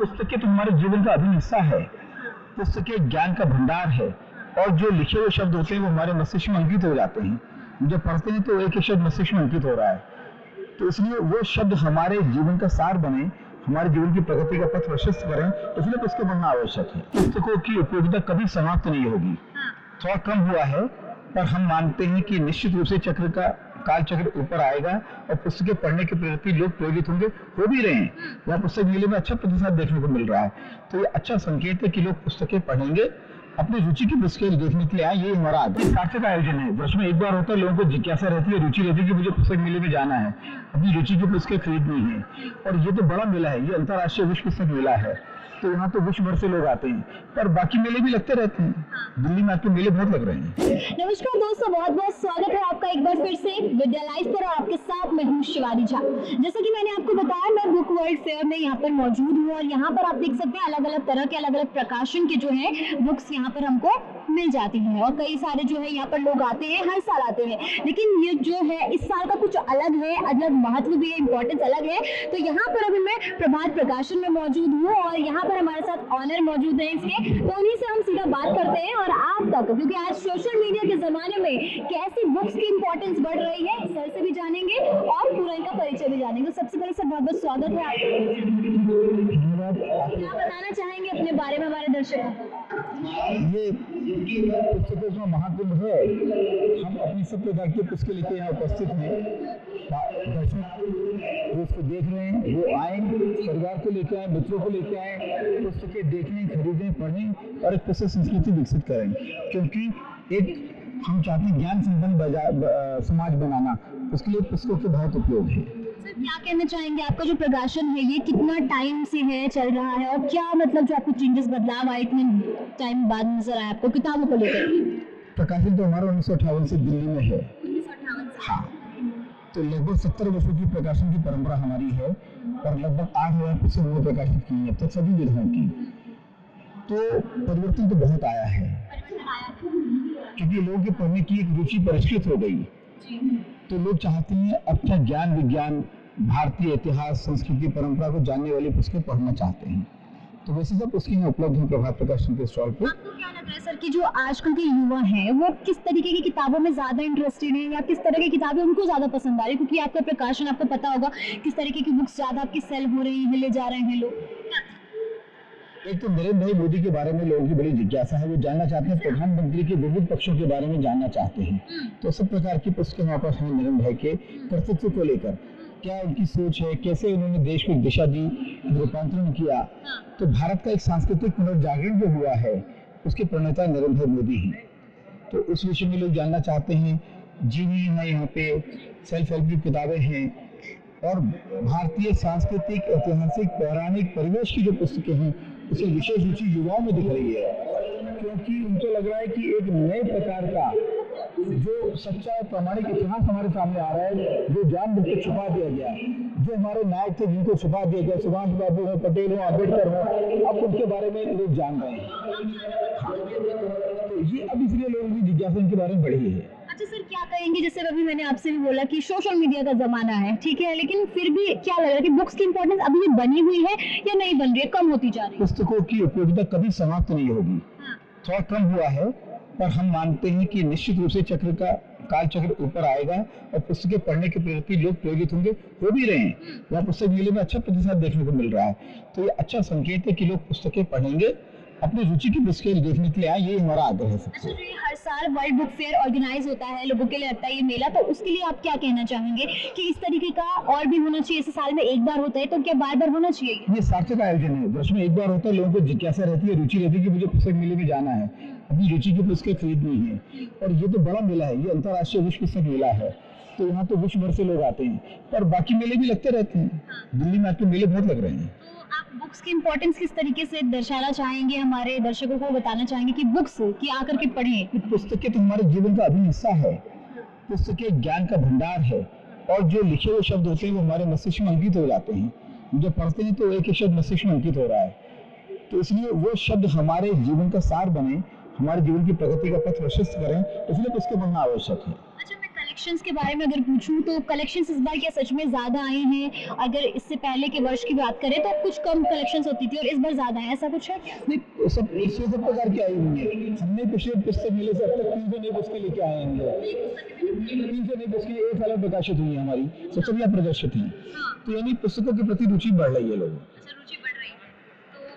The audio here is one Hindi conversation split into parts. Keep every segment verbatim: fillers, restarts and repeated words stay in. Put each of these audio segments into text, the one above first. पुस्तकें तो हमारे जीवन का अभिन्न हिस्सा है। पुस्तकें ज्ञान का भंडार है और जो लिखे हुए शब्द होते हैं वो हमारे मस्तिष्क में अंकित हो जाते हैं। जब पढ़ते हैं तो एक एक शब्द मस्तिष्क में अंकित हो रहा है, तो इसलिए वो शब्द हमारे जीवन का सार बने, हमारे जीवन की प्रगति का पथ प्रशस्त करें, इसलिए पुस्तकें पढ़ना आवश्यक है। पुस्तकों की उपयोगिता कभी समाप्त नहीं होगी, थोड़ा कम हुआ है, पर हम मानते हैं कि निश्चित रूप से चक्र का काल चक्र ऊपर आएगा और पुस्तकें पढ़ने के प्रति लोग प्रेरित होंगे, हो भी रहे हैं। यहाँ पुस्तक मेले में अच्छा प्रतिशत देखने को मिल रहा है, तो ये अच्छा संकेत है कि लोग पुस्तकें पढ़ेंगे, अपनी रुचि की पुस्तकें देखने के लिए आए। ये हमारा सार्थक आयोजन है। वर्ष में एक बार होता है, लोगों को जिज्ञासा रहती है, रुचि रहती है कि मुझे पुस्तक मेले में जाना है, अपनी रुचि की पुस्तकें खरीदनी है। और ये तो बड़ा मेला है, ये अंतर्राष्ट्रीय विश्व पुस्तक मेला है, तो यहाँ तो विश्व भर से लोग आते हैं, पर बाकी मेले भी लगते रहते हैं। दिल्ली में आपके मेले बहुत लग रहे हैं। नमस्कार दोस्तों, बहुत बहुत स्वागत है आपका एक बार फिर से विद्या लाइव पर, आपके साथ मैं हूं शिवानी झा। जैसा कि मैंने आपको बताया, मैं बुक वर्ल्ड फेयर में यहाँ पर मौजूद हूँ और यहाँ पर आप देख सकते हैं अलग अलग तरह के अलग अलग प्रकाशन के जो है बुक्स यहाँ पर हमको मिल जाती है और कई सारे जो है यहाँ पर लोग आते हैं, हर साल आते हैं। लेकिन ये जो है इस साल का कुछ अलग है, अलग महत्व भी है, इम्पोर्टेंस अलग है। तो यहाँ पर अभी मैं प्रभात प्रकाशन में मौजूद हूँ और यहाँ पर हमारे साथ ऑनर मौजूद है इसके, तो उन्हीं से हम सीधा बात करते हैं और आप तक, क्योंकि आज सोशल मीडिया के जमाने में कैसे बुक्स की इम्पोर्टेंस बढ़ रही है, सर से भी जानेंगे और पूरा इनका परिचय भी जानेंगे। सबसे पहले सर बहुत बहुत स्वागत है आपको, क्या बताना चाहेंगे अपने बारे में हमारे दर्शकों? पुस्तकों का महाकुंभ है, हम अपनी सब प्रकार की पुस्तकें लेकर यहाँ उपस्थित हैं। दर्शक जो उसको देख रहे हैं वो आए, परिवार को लेकर आए, मित्रों को लेकर आए, पुस्तकें देखें, खरीदें, पढ़ें और एक पुस्तक संस्कृति विकसित करें, क्योंकि एक हम चाहते हैं ज्ञान संपन्न समाज बनाना, उसके लिए पुस्तकों के बहुत उपयोग है। सर क्या कहना चाहेंगे, आपका जो प्रकाशन है ये कितना टाइम से है, चल रहा है और क्या मतलब जो आपको चेंजेस, बदलाव आए इतने टाइम बाद नजर आया आपको किताबों को लेकर? प्रकाशन तो हमारा उन्नीस सौ अठावन से दिल्ली में है, हाँ, तो लगभग सत्तर वर्षों की प्रकाशन की परंपरा हमारी है और लगभग आठ हजार पुस्तकें प्रकाशित की है अब तक सभी विधाओं की। तो परिवर्तन तो बहुत आया है, क्योंकि लोगों के पढ़ने की एक रुचि परिष्कृत हो गई, तो लोग चाहते हैं अपना ज्ञान विज्ञान, भारतीय इतिहास, संस्कृति, परंपरा को जानने वाली पुस्तकें पढ़ना चाहते हैं, तो वैसे सब पुस्तकें उपलब्ध हैं प्रभात प्रकाशन के स्टॉल पर। आपको क्या लग रहा है सर कि जो आजकल के युवा हैं वो किस तरीके की किताबों में ज्यादा इंटरेस्टेड हैं या किस तरह की किताबें उनको ज्यादा पसंद आ रही है, क्योंकि आपका प्रकाशन, आपको पता होगा किस तरीके की बुक्स ज्यादा आपकी सेल हो रही है, ले जा रहे हैं लोग? एक तो नरेंद्र मोदी के बारे में लोगों की बड़ी जिज्ञासा है, वो जानना चाहते हैं, प्रधानमंत्री के विभिन्न पक्षों के बारे में जानना चाहते हैं, तो सब प्रकार की पुस्तकें हमारे पास हैं। नरेंद्र भाई के कर्तृत्व को लेकर क्या उनकी सोच है, कैसे उन्होंने देश को दिशा दी, रूपांतरण किया, तो भारत का एक सांस्कृतिक पुनर्जागरण जो हुआ है उसके प्रणेता नरेंद्र मोदी हैं, तो उस विषय में लोग जानना चाहते हैं। जी भी है, यहाँ पे सेल्फ हेल्प की किताबें हैं और भारतीय सांस्कृतिक, ऐतिहासिक, पौराणिक परिवेश की जो पुस्तकें हैं उसे विशेष रुचि युवाओं में दिख रही है, क्योंकि उनको लग रहा है कि एक नए प्रकार का जो सच्चा प्रामाणिक इतिहास हमारे सामने आ रहा है, जो जानबूझ के छुपा दिया गया, जो हमारे नायक थे जिनको छुपा दिया गया, सुभाष बाबू हो, पटेल हो, अम्बेडकर हो, अब उनके बारे में लोग जान रहे हैं। तो ये अब इसलिए लोगों की जिज्ञासा इनके बारे में बढ़ी है। अच्छा सर क्या कहेंगे, जैसे अभी मैंने आपसे भी बोला कि सोशल मीडिया का जमाना है, ठीक है, लेकिन फिर भी क्या लग रहा है कि बुक्स की इम्पोर्टेंस अभी भी बनी हुई है या नहीं बन रही है, कम होती जा रही है? पुस्तकों की उपयोगिता कभी समाप्त नहीं होगी, थोड़ा कम हुआ है, पर हम मानते हैं कि निश्चित रूप से चक्र का काल चक्र ऊपर आएगा और पुस्तकें पढ़ने के प्रति लोग प्रेरित होंगे, हो भी रहे हैं। यहाँ पुस्तक मेले में अच्छा प्रतिशत देखने को मिल रहा है, तो ये अच्छा संकेत है कि लोग पुस्तकें पढ़ेंगे, अपनी रुचि की पुस्तकें देखने के लिए आए, ये हमारा आग्रह है। अच्छा, हर साल वर्ल्ड बुक फेयर ऑर्गेनाइज होता है, लोगों के लिए लगता है ये मेला, तो उसके लिए आप क्या कहना चाहेंगे कि इस तरीके का और भी होना चाहिए, इस साल में एक बार होता है तो क्या बार बार होना चाहिए? ये सार्थक आयोजन है, वर्ष में एक बार होता है, लोगों को जिज्ञासा रहती है, रुचि रहती है कि मुझे पुस्तक मेले में जाना है, अपनी रुचि की पुस्तकें खरीदनी है। और ये तो बड़ा मेला है, ये अंतर्राष्ट्रीय विश्व पुस्तक मेला है, तो यहाँ तो विश्व भर से लोग आते हैं, पर बाकी मेले भी लगते रहते हैं। दिल्ली में आपके मेले बहुत लग रहे हैं, बुक्स की इम्पोर्टेंस किस तरीके से दर्शाना चाहेंगे, हमारे दर्शकों को बताना चाहेंगे कि बुक्स की आकर के पढ़ें? पुस्तकें तो हमारे जीवन का अभिन्न हिस्सा है, पुस्तकें ज्ञान का भंडार है और जो लिखे हुए शब्द होते हैं वो हमारे मस्तिष्क में अंकित हो जाते हैं। जब पढ़ते हैं तो एक एक शब्द मस्तिष्क में अंकित हो रहा है, तो इसलिए वो शब्द हमारे जीवन का सार बने, हमारे जीवन की प्रगति का पथ प्रशस्त करें, इसलिए पुस्तकें पढ़ना आवश्यक है। कलेक्शंस के बारे में अगर पूछूं तो कलेक्शंस इस बार क्या सच में ज़्यादा आए हैं? अगर इससे पहले के वर्ष की बात करें तो कुछ कम कलेक्शंस होती थी और इस बार ज़्यादा है, ऐसा कुछ है? नहीं, सब इसी सब प्रकार के आए हुए हैं। हमने पिछले पुस्तक मेले से अब तक तीन सौ नई पुस्तकें लेके आए हैं। तीन सौ नई पुस्तकें एक साल में प्रकाशित हुई है हमारी, सबसे बढ़िया प्रदर्शित हुई। तो यानी पुस्तकों के प्रति रुचि बढ़ रही है लोगों।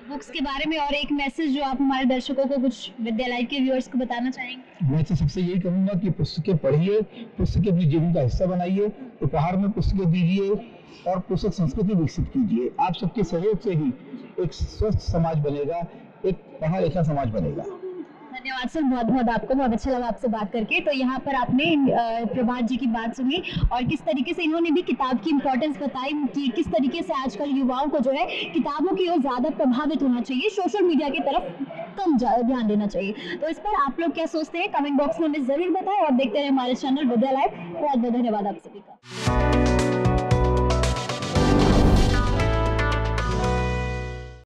बुक्स के बारे में और एक मैसेज जो आप हमारे दर्शकों को, कुछ विद्या लाइव के व्यूअर्स को बताना चाहेंगे? मैं तो सबसे यही कहूँगा कि पुस्तकें पढ़िए, पुस्तकें अपने जीवन का हिस्सा बनाइए, उपहार में पुस्तकें दीजिए और पुस्तक संस्कृति विकसित कीजिए। आप सबके सहयोग से ही एक स्वस्थ समाज बनेगा, एक पढ़ा लिखा समाज बनेगा। धन्यवाद सर, बहुत बहुत आपको, बहुत अच्छा लगा आपसे बात करके। तो यहाँ पर आपने प्रभात जी की बात सुनी और किस तरीके से इन्होंने भी किताब की इम्पोर्टेंस बताई कि किस तरीके से आजकल युवाओं को जो है किताबों की ओर ज़्यादा प्रभावित होना चाहिए, सोशल मीडिया की तरफ कम ध्यान देना चाहिए। तो इस पर आप लोग क्या सोचते हैं कमेंट बॉक्स में हमें ज़रूर बताएं और देखते रहे हमारे चैनल विद्या लाइव। बहुत बहुत धन्यवाद आप सभी का।